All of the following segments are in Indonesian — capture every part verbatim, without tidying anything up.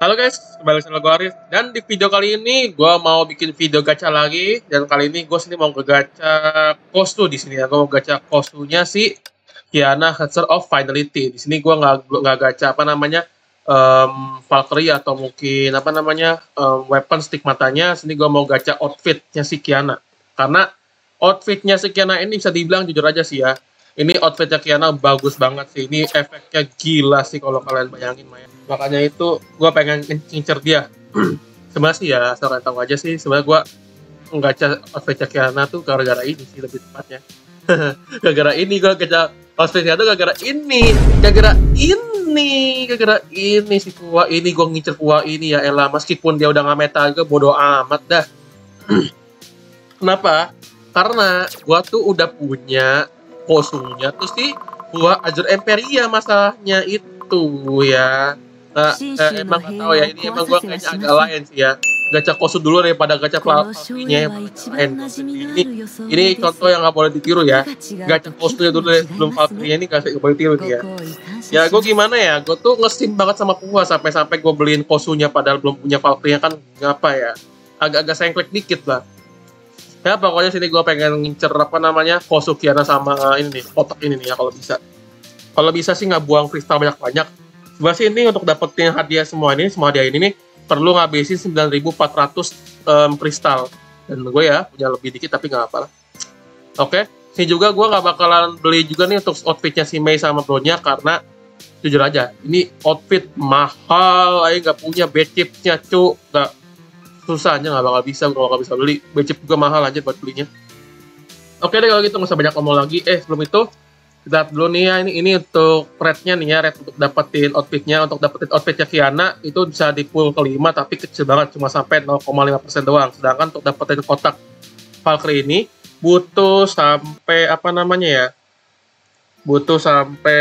Halo guys, kembali sama gue Arief. Dan di video kali ini gue mau bikin video gacha lagi. Dan kali ini gue sini mau ke gacha costume di sini. Ya. Gue mau gacha costume-nya si Kiana Scarlet of Finality. Di sini gue nggak nggak gacha apa namanya um, Valkyrie atau mungkin apa namanya um, weapon stigmatanya. Sini gue mau gacha outfitnya si Kiana. Karena outfitnya si Kiana ini bisa dibilang jujur aja sih ya. Ini outfitnya Kiana bagus banget sih. Ini efeknya gila sih kalau kalian bayangin main. Makanya itu gue pengen ngincer dia. Sebenarnya sih ya, asal kalian tahu aja sih. Sebenarnya gue gacha outfitnya Kiana tuh gara-gara ini sih lebih tepatnya. Gara-gara ini gue gacha outfitnya tuh gara-gara ini, gara-gara ini, gara-gara ini si Kua ini gue ngincer Kua ini ya elah. Meskipun dia udah nggak meta, gue bodoh amat dah. Kenapa? Karena gue tuh udah punya kostumnya terus sih gua Azure Empyrea masalahnya itu ya. Nah, eh, emang gak tau ya, ini emang gua kayaknya agak lain sih ya. Gacha kostum dulu daripada gacha pelatihnya. Ini, ini contoh yang gak boleh ditiru ya. Gacha kostumnya dulu sebelum pelatihnya ini gak boleh ditiru dia. Ya gua gimana ya, gua tuh ngesin banget sama gua sampai-sampai gua beliin kostumnya padahal belum punya pelatihnya kan ngapa ya. Agak-agak sengklek dikit lah. Ya pokoknya sini gue pengen ngincer apa namanya kostum Kiana sama ini nih, kotak ini nih ya kalau bisa. Kalau bisa sih nggak buang kristal banyak-banyak. Sebenarnya sih ini untuk dapetin hadiah semua ini, semua hadiah ini nih perlu ngabisin sembilan ribu empat ratus um, kristal. Dan gue ya punya lebih dikit tapi nggak apa-apa. Oke, sini juga gue nggak bakalan beli juga nih untuk outfitnya si Mei sama Bronya karena jujur aja ini outfit mahal, ayo nggak punya B-chipsnya cu, nggak. Susah aja nggak bakal bisa kalau nggak bisa beli. Becip juga mahal aja buat belinya. Oke deh kalau gitu nggak usah banyak ngomong lagi. Eh sebelum itu kita lihat dulu nih ya, ini ini untuk rednya nih ya, red untuk dapetin outfitnya, untuk dapetin outfitnya Kiana itu bisa di pool kelima tapi kecil banget cuma sampai nol koma lima persen doang. Sedangkan untuk dapetin kotak Valkyrie ini butuh sampai apa namanya ya? Butuh sampai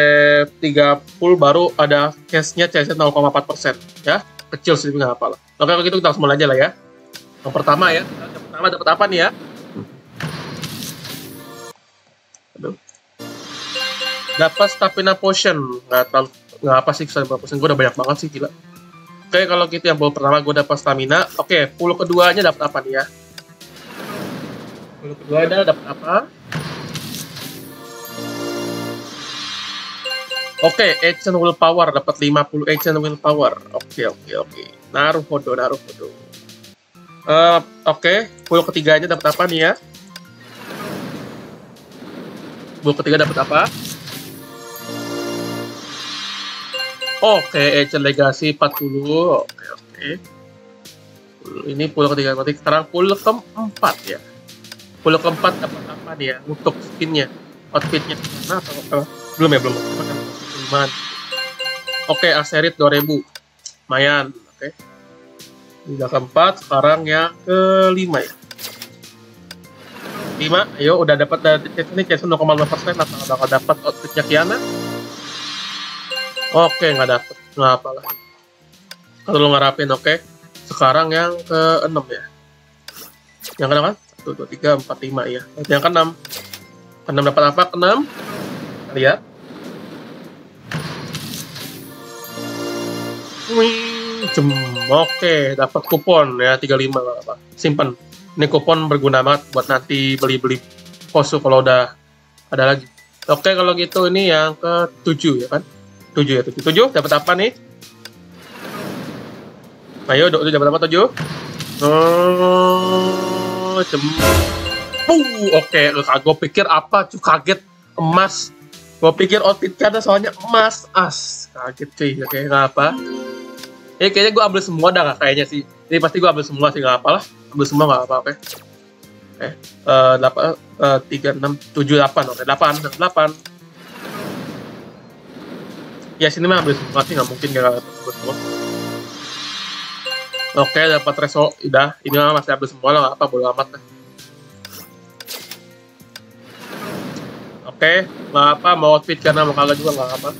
tiga puluh baru ada cashnya, cashnya nol koma empat persen ya. Kecil sih nggak apa lah. Oke kalau gitu kita langsung mulai aja lah ya. Yang pertama ya, yang pertama dapat apa nih ya? Aduh. Dapat stamina potion. Nggak tahu nggak apa sih stamina potion. Gue udah banyak banget sih gila. Oke kalau gitu yang pull pertama gue dapat stamina. Oke pull keduanya dapat apa nih ya? Pull keduanya dapat apa? Oke, okay, action willpower dapat lima puluh action willpower. Oke, okay, oke, okay, oke. Okay. Naruh foto, naruh foto. Uh, oke, okay. Pull ketiganya dapat apa nih ya? Pull ketiga dapat apa? Oke, okay, action legacy empat puluh. Oke, okay, oke. Okay. Ini pull ketiga, berarti sekarang pull keempat ya. Pull keempat dapat apa nih ya? Untuk skinnya, outfitnya mana atau apa? Belum ya, belum. Oke, okay, Aserit dua ribu. Lumayan, oke. Okay. Udah keempat, sekarang yang kelima ya. lima, ayo udah dapat dari chat ini chat nol koma lima persen atau bakal dapat outfitnya Kiana. Oke, okay, nggak dapat. Nggak apalah. Kalau lu ngarapin oke. Okay. Sekarang yang ke enam ya. Yang ke enam kan? satu dua tiga empat lima ya. Yang ke enam. ke enam dapat apa? ke enam. Lihat. Wih, oke, dapat kupon ya tiga puluh lima apa. Simpen. Ini kupon berguna banget buat nanti beli-beli posu kalau udah ada lagi. Oke, kalau gitu ini yang ke tujuh ya kan? tujuh ya, tujuh. tujuh dapat apa nih? Ayo, udah dapat apa tujuh? Oh, cempu. Oke, gue pikir apa? Cuk kaget emas. Gue pikir outfit karena soalnya emas as. Kaget cuy, oke, enggak apa. Eh ya, kayaknya gue ambil semua dah kayaknya sih. Jadi pasti gue ambil semua sih nggak apalah. Ambil semua nggak apa-apa. Oke. Eh delapan tiga enam tujuh delapan oke delapan delapan. Ya sini mah ambil semua sih nggak mungkin nggak ambil semua. Oke dapat resol udah ini mah masih ambil semua lah nggak apa bodo amat lah. Oke nggak apa mau outfit karena mau kalah juga nggak apa.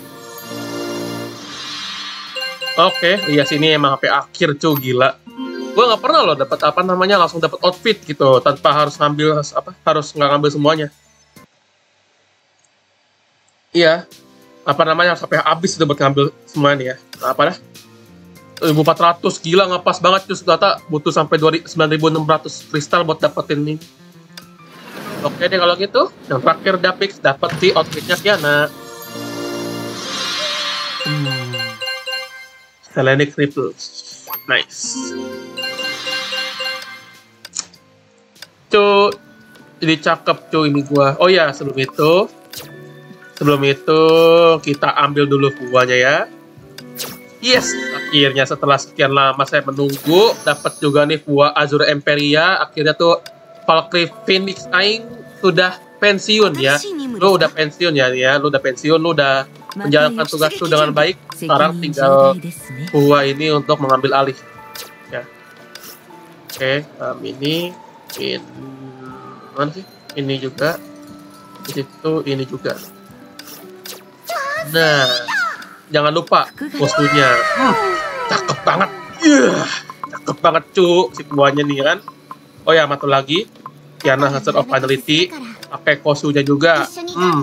Oke, okay, iya sini emang H P akhir cuy gila. Gue nggak pernah loh dapat apa namanya langsung dapat outfit gitu tanpa harus ngambil apa harus nggak ngambil semuanya. Iya, apa namanya harus H P habis udah buat ngambil semuanya ya. Nah, apa dah? seribu empat ratus, gila ngapas banget tuh data, butuh sampai sembilan ribu enam ratus kristal buat dapetin ini. Oke deh kalau gitu, yang terakhir Dapix dapat si outfitnya Kiana. Hmm. Selenic Ripple, nice. Cu, jadi cakep cu ini gua. Oh ya sebelum itu, sebelum itu kita ambil dulu buahnya ya. Yes, akhirnya setelah sekian lama saya menunggu, dapat juga nih buah Azure Empyrea. Akhirnya tuh Valkyrie Phoenix aing sudah pensiun ya. Lu udah pensiun ya, ya. Lu udah pensiun, lu udah menjalankan tugas lu dengan baik. Sekarang tinggal buah ini untuk mengambil alih. Ya. Oke, um, ini, ini, mana sih? Ini juga, di situ ini juga. Nah. Jangan lupa posturnya. Hmm, cakep banget. Yeah, cakep banget cu si buahnya nih kan. Oh ya, satu lagi. Kiana Scarlet of Finality pakai kosunya juga. Hmm.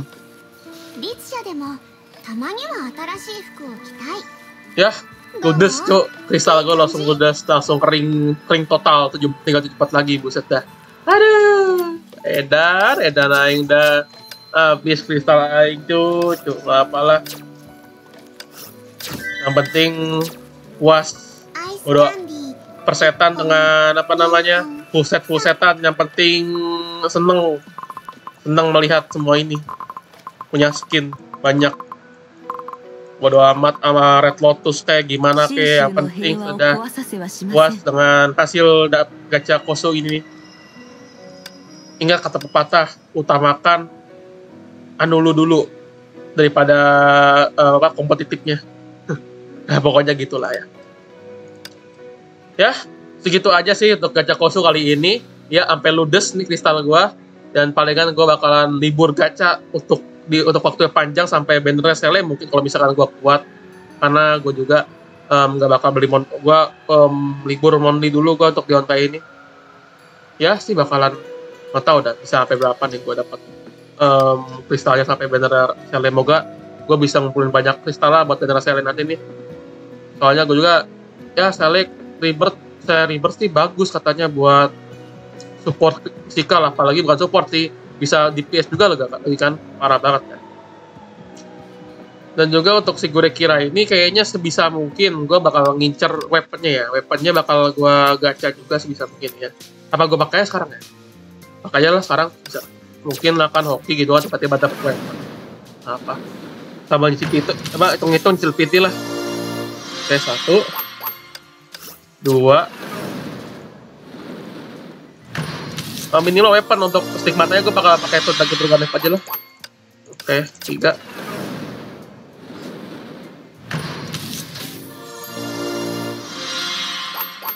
Ya, ludes cu. Kristal gue langsung ludes, langsung kering, kering total. Tinggal tujuh puluh empat lagi, buset dah. Aduh. Edar, edar aing dah. Habis kristal aing cu, cu apalah. Yang penting puas udah persetan dengan apa namanya fuset fusetan. Yang penting seneng seneng melihat semua ini punya skin banyak. Bodo amat sama Red Lotus kayak gimana kayak. Yang penting sudah puas dengan hasil gacha koso ini. Ingat kata pepatah, utamakan anulu dulu daripada uh, apa kompetitifnya. Nah, pokoknya gitulah ya. Ya, segitu aja sih untuk gacha kosu kali ini. Ya, sampai ludes nih kristal gua, dan palingan gua bakalan libur gacha untuk di untuk waktu yang panjang sampai benernya sele mungkin kalau misalkan gua kuat. Karena gua juga nggak um, bakal beli mon gua um, libur monthly dulu gua untuk di onta ini. Ya, sih bakalan nggak tahu dah bisa sampai berapa nih gua dapat um, kristalnya sampai benernya sele. Moga gua bisa ngumpulin banyak kristal lah buat benernya sele nanti nih. Soalnya gue juga, ya select rebirth, saya rebirth sih bagus katanya buat support physical lah. Apalagi bukan support sih, bisa D P S juga loh lagi kan, parah banget kan. Dan juga untuk si Gure Kira ini kayaknya sebisa mungkin gue bakal ngincer weaponnya ya. Weaponnya bakal gue gacha juga sebisa mungkin ya. Apa gue pakainya sekarang ya? Makanya lah sekarang bisa. Mungkin akan hoki gitu kan, tiba-tiba dapet weapon. Apa? Sama nyicil itu, coba hitung-hitung nyicil piti lah. Oke, satu, dua. Oh, minimal weapon untuk stigmatanya gue bakal pakai itu lagi berganef aja loh. Oke, tiga.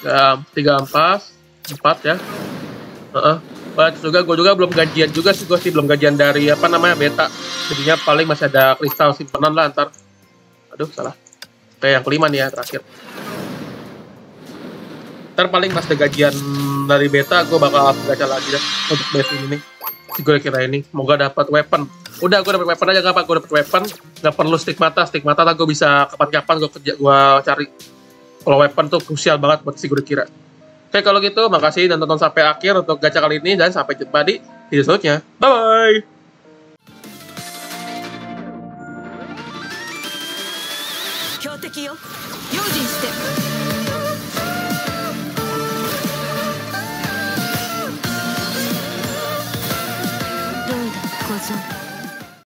Ya, tiga ampas, empat ya. Uh-uh. Wah, juga gue juga belum gajian juga sih, gue sih belum gajian dari apa namanya beta. Jadinya paling masih ada kristal simpanan lah ntar. Aduh, salah. Oke, yang kelima nih ya, terakhir. Ntar paling pas gajian dari beta, gue bakal gacha lagi deh untuk base ini nih. Si gue kira ini, moga dapat weapon. Udah, gue dapet weapon aja, gak apa, gue dapet weapon. Gak perlu stigmata, stigmata lah gue bisa kapan-kapan gue kerja, gue cari. Kalau weapon tuh krusial banget buat si gue kira. Oke, kalau gitu, makasih dan tonton sampai akhir untuk gacha kali ini. Dan sampai jumpa di video selanjutnya. Bye-bye! Thank you.